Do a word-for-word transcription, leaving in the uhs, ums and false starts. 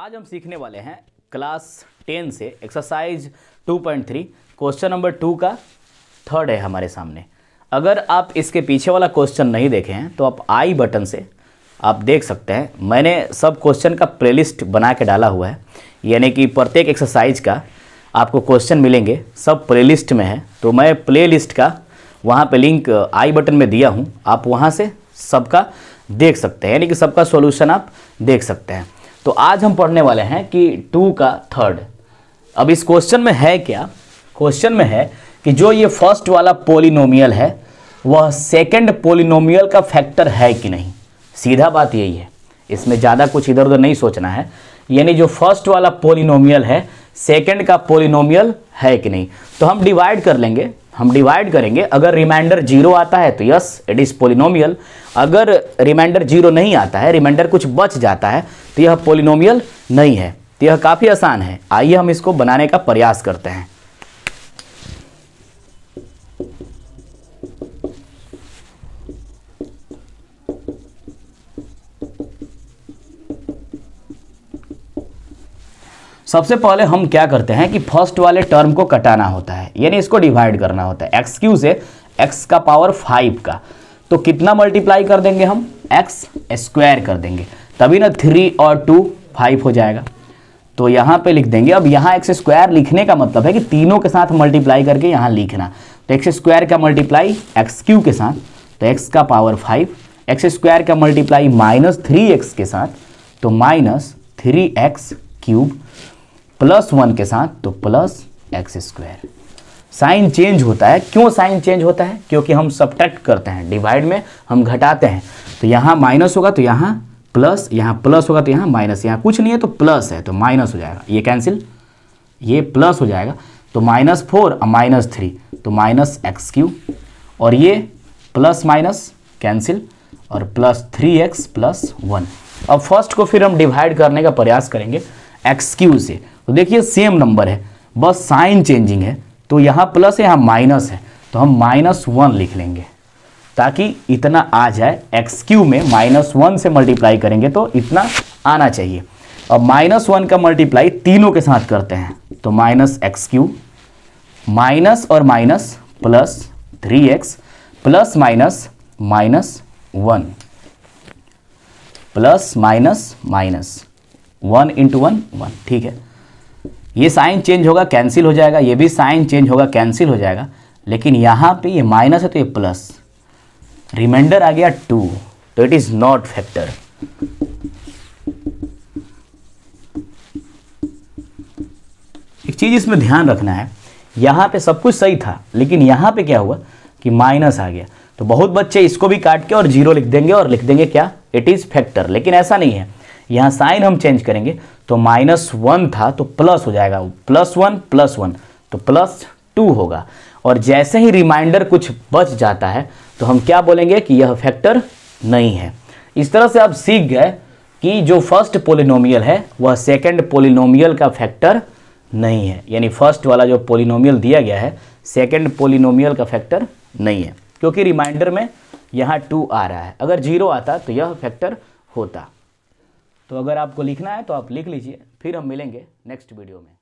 आज हम सीखने वाले हैं क्लास टेन से exercise two point three question number two का थर्ड है हमारे सामने। अगर आप इसके पीछे वाला क्वेश्चन नहीं देखे हैं तो आप आई बटन से आप देख सकते हैं, मैंने सब क्वेश्चन का प्लेलिस्ट बना के डाला हुआ है, यानी कि प्रत्येक एक्सरसाइज का आपको क्वेश्चन मिलेंगे, सब प्लेलिस्ट में है। तो मैं प्लेलिस्ट का वहाँ पे लिंक आई बटन में दिया हूँ, आप वहाँ से सबका देख सकते हैं, यानी कि सबका सॉल्यूशन आप देख सकते हैं। तो आज हम पढ़ने वाले हैं कि टू का थर्ड। अब इस क्वेश्चन में है क्या, क्वेश्चन में है कि जो ये फर्स्ट वाला पॉलिनोमियल है वह सेकंड पॉलिनोमियल का फैक्टर है कि नहीं। सीधा बात यही है, इसमें ज़्यादा कुछ इधर उधर नहीं सोचना है, यानी जो फर्स्ट वाला पॉलिनोमियल है सेकंड का पॉलिनोमियल है कि नहीं। तो हम डिवाइड कर लेंगे, हम डिवाइड करेंगे, अगर रिमाइंडर जीरो आता है तो यस इट इज़ पॉलिनोमियल, अगर रिमाइंडर जीरो नहीं आता है, रिमाइंडर कुछ बच जाता है तो यह पॉलिनोमियल नहीं है। तो यह काफ़ी आसान है, आइए हम इसको बनाने का प्रयास करते हैं। सबसे पहले हम क्या करते हैं कि फर्स्ट वाले टर्म को कटाना होता है, यानी इसको डिवाइड करना होता है एक्स क्यू से, एक्स का पावर फाइव का। तो कितना मल्टीप्लाई कर देंगे हम, एक्स स्क्वायर कर देंगे, तभी ना थ्री और टू फाइव हो जाएगा। तो यहाँ पे लिख देंगे, अब यहाँ एक्स स्क्वायर लिखने का मतलब है कि तीनों के साथ मल्टीप्लाई करके यहाँ लिखना। तो एक्स स्क्वायर का मल्टीप्लाई एक्स क्यू के साथ, तो एक्स का पावर फाइव, एक्स स्क्वायर का मल्टीप्लाई माइनस थ्री एक्स के साथ, तो minus three x cube, plus one के साथ तो plus x square. Sign change होता है, क्यों साइन चेंज होता है, क्योंकि हम सब्ट्रैक्ट करते हैं, डिवाइड में हम घटाते हैं। तो यहाँ माइनस होगा तो यहाँ प्लस, यहाँ प्लस होगा तो यहाँ माइनस, यहाँ कुछ नहीं है तो प्लस है तो माइनस हो जाएगा, ये कैंसिल, ये प्लस हो जाएगा। तो माइनस फोर और माइनस थ्री तो माइनस एक्स क्यूब, और ये प्लस माइनस कैंसिल, और plus three x plus one. अब फर्स्ट को फिर हम डिवाइड करने का प्रयास करेंगे एक्स क्यू से, तो देखिए सेम नंबर है, बस साइन चेंजिंग है। तो यहाँ प्लस है, यहाँ माइनस है, तो हम माइनस वन लिख लेंगे ताकि इतना आ जाए, एक्स क्यू में माइनस वन से मल्टीप्लाई करेंगे तो इतना आना चाहिए। अब माइनस वन का मल्टीप्लाई तीनों के साथ करते हैं, तो माइनस एक्स क्यू, माइनस और minus plus three x, plus minus minus one, plus minus minus one into one one, ठीक है। ये साइन चेंज होगा कैंसिल हो जाएगा, ये भी साइन चेंज होगा कैंसिल हो जाएगा, लेकिन यहाँ पे ये माइनस है तो ये प्लस, रिमाइंडर आ गया टू, तो इट इज़ नॉट फैक्टर। एक चीज़ इसमें ध्यान रखना है, यहाँ पे सब कुछ सही था लेकिन यहाँ पे क्या हुआ कि माइनस आ गया। तो बहुत बच्चे इसको भी काट के और जीरो लिख देंगे और लिख देंगे क्या, इट इज़ फैक्टर, लेकिन ऐसा नहीं है। यहाँ साइन हम चेंज करेंगे, तो माइनस वन था तो प्लस हो जाएगा, प्लस वन प्लस वन तो प्लस टू होगा। और जैसे ही रिमाइंडर कुछ बच जाता है तो हम क्या बोलेंगे कि यह फैक्टर नहीं है। इस तरह से आप सीख गए कि जो फर्स्ट पॉलिनोमियल है वह सेकंड पॉलिनोमियल का फैक्टर नहीं है, यानी फर्स्ट वाला जो पॉलिनोमियल दिया गया है सेकंड पॉलिनोमियल का फैक्टर नहीं है, क्योंकि रिमाइंडर में यहाँ टू आ रहा है, अगर जीरो आता तो यह फैक्टर होता। तो अगर आपको लिखना है तो आप लिख लीजिए, फिर हम मिलेंगे नेक्स्ट वीडियो में।